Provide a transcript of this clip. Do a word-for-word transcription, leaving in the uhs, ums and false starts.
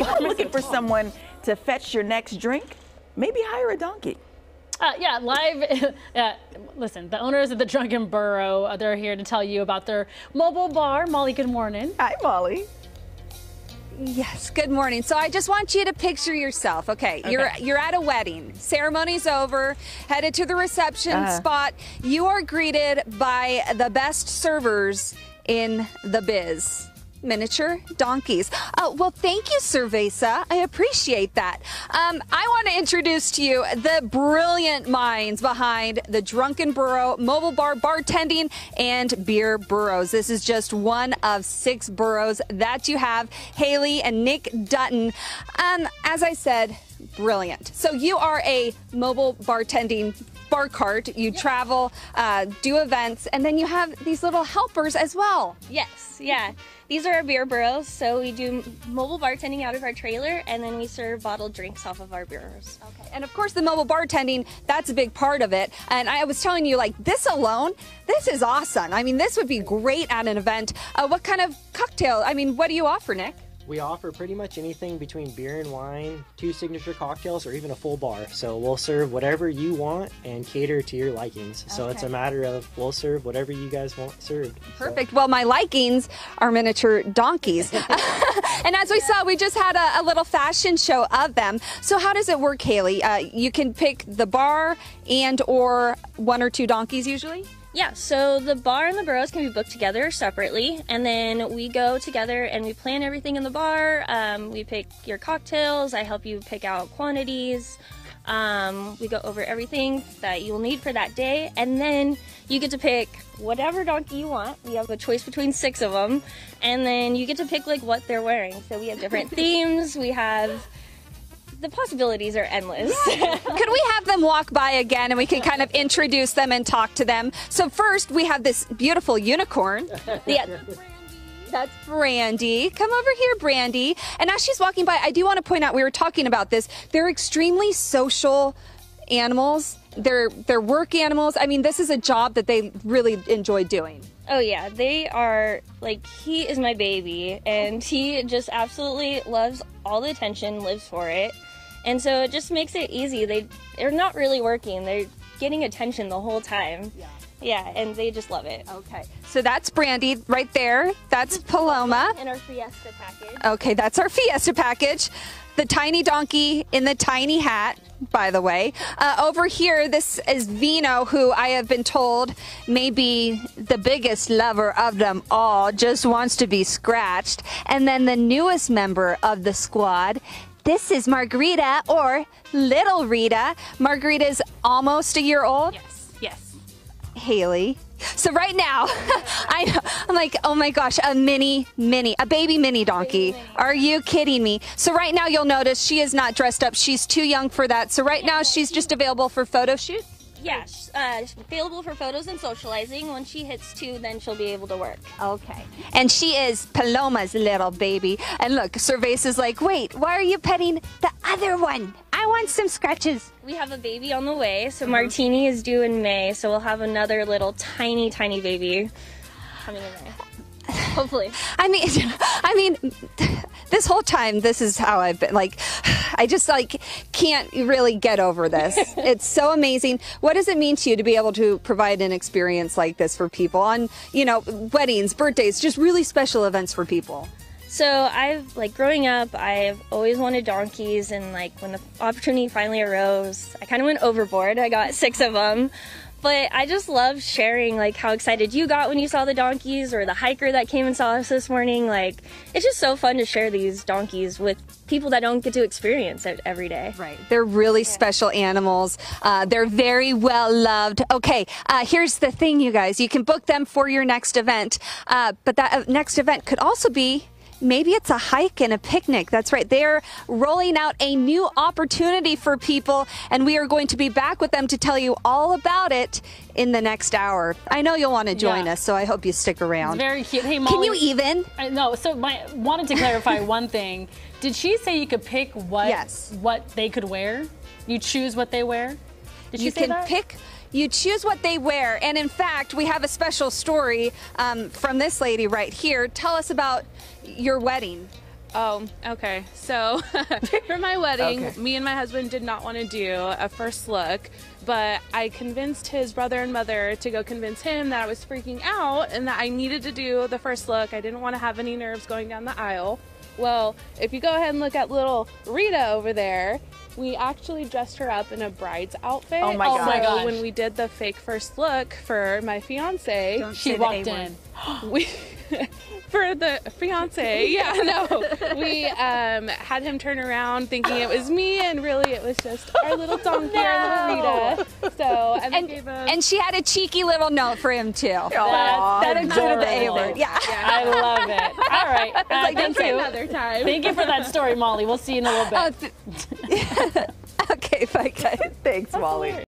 If you're looking for someone to fetch your next drink, maybe hire a donkey. Uh, yeah, live. Uh, listen, the owners of the Drunken Burro, uh, they're here to tell you about their mobile bar. Molly, good morning. Hi, Molly. Yes, good morning. So I just want you to picture yourself. Okay, okay. you're you're at a wedding. Ceremony's over, headed to the reception uh-huh. spot. You are greeted by the best servers in the biz. Miniature donkeys. Oh, well, thank you, Cerveza. I appreciate that. Um, I want to introduce to you the brilliant minds behind the Drunken Burro, mobile bar, bartending, and beer burros. This is just one of six burros that you have. Haley and Nick Dutton. Um, as I said, brilliant. So you are a mobile bartending bar cart. You yep. travel, uh, do events, and then you have these little helpers as well. Yes, yeah. These are our beer burros, so we do mobile bartending out of our trailer, and then we serve bottled drinks off of our burros. Okay. And of course, the mobile bartending, that's a big part of it. And I was telling you, like, this alone, this is awesome. I mean, this would be great at an event. Uh, what kind of cocktail, I mean, what do you offer, Nick? We offer pretty much anything between beer and wine, two signature cocktails, or even a full bar. So we'll serve whatever you want and cater to your likings. Okay. So it's a matter of we'll serve whatever you guys want served. Perfect. So. Well, my likings are miniature donkeys. And as we saw, we just had a, a little fashion show of them. So how does it work, Kaylee? Uh, you can pick the bar and or one or two donkeys usually? Yeah, so the bar and the burros can be booked together separately, and then we go together and we plan everything in the bar. Um, we pick your cocktails, I help you pick out quantities, um, we go over everything that you will need for that day, and then you get to pick whatever donkey you want. We have a choice between six of them, and then you get to pick like what they're wearing. So we have different themes, we have... The possibilities are endless. Yeah. Could we have them walk by again and we can kind of introduce them and talk to them? So first we have this beautiful unicorn. Yeah. That's Brandy. Come over here, Brandy. And as she's walking by, I do want to point out, we were talking about this, they're extremely social animals. They're, they're work animals. I mean, this is a job that they really enjoy doing. Oh yeah, they are, like, he is my baby, and he just absolutely loves all the attention, lives for it. And so it just makes it easy. They, they're not really working. They're getting attention the whole time. Yeah. Yeah, and they just love it. Okay. So that's Brandy right there. That's Paloma. And our Fiesta package. Okay, that's our Fiesta package. The tiny donkey in the tiny hat, by the way. Uh, over here, this is Vino, who I have been told may be the biggest lover of them all, just wants to be scratched. And then the newest member of the squad, this is Margarita, or Little Rita. Margarita's almost a year old. Yes, yes. Haley. So right now, I, I'm like, oh my gosh, a mini, mini, a baby mini donkey. Baby mini. Are you kidding me? So right now you'll notice she is not dressed up. She's too young for that. So right now she's just available for photo shoots? Yeah, uh, available for photos and socializing. When she hits two, then she'll be able to work. Okay. And she is Paloma's little baby. And look, Cerveza's like, wait, why are you petting the other one? I want some scratches. We have a baby on the way, so Martini is due in May, so we'll have another little tiny, tiny baby coming in May. Hopefully. I mean, I mean, this whole time, this is how I've been, like, I just, like, can't really get over this. It's so amazing. What does it mean to you to be able to provide an experience like this for people on, you know, weddings, birthdays, just really special events for people? So I've, like, growing up, I've always wanted donkeys, and, like, when the opportunity finally arose, I kind of went overboard. I got six of them, but I just love sharing, like, how excited you got when you saw the donkeys, or the hiker that came and saw us this morning. Like, it's just so fun to share these donkeys with people that don't get to experience it every day. Right. They're really yeah. special animals. Uh, they're very well loved. Okay, uh, here's the thing, you guys. You can book them for your next event, uh, but that next event could also be... Maybe it's a hike and a picnic. That's right. They're rolling out a new opportunity for people, and we are going to be back with them to tell you all about it in the next hour. I know you'll want to join yeah. us, so I hope you stick around. It's very cute. Hey, Molly. Can you even? I know. So I wanted to clarify one thing. Did she say you could pick what, yes. what they could wear? You choose what they wear? Did she you say can that? Pick... You choose what they wear, and in fact, we have a special story um, from this lady right here. Tell us about your wedding. Oh, okay. So for my wedding, okay. me and my husband did not want to do a first look, but I convinced his brother and mother to go convince him that I was freaking out and that I needed to do the first look. I didn't want to have any nerves going down the aisle. Well, if you go ahead and look at little Rita over there, we actually dressed her up in a bride's outfit. Oh my gosh. So when we did the fake first look for my fiance, Don't she walked in. We for the fiance, yeah, no, we um, had him turn around thinking it was me, and really it was just our little donkey, no. our little Rita. So and, and, gave and she had a cheeky little note for him too. That's, that included the A word. Yeah. yeah, I love it. All right, uh, like, thank you. Another time. Thank you for that story, Molly. We'll see you in a little bit. Oh, okay, bye guys. Thanks, That's Molly. Weird.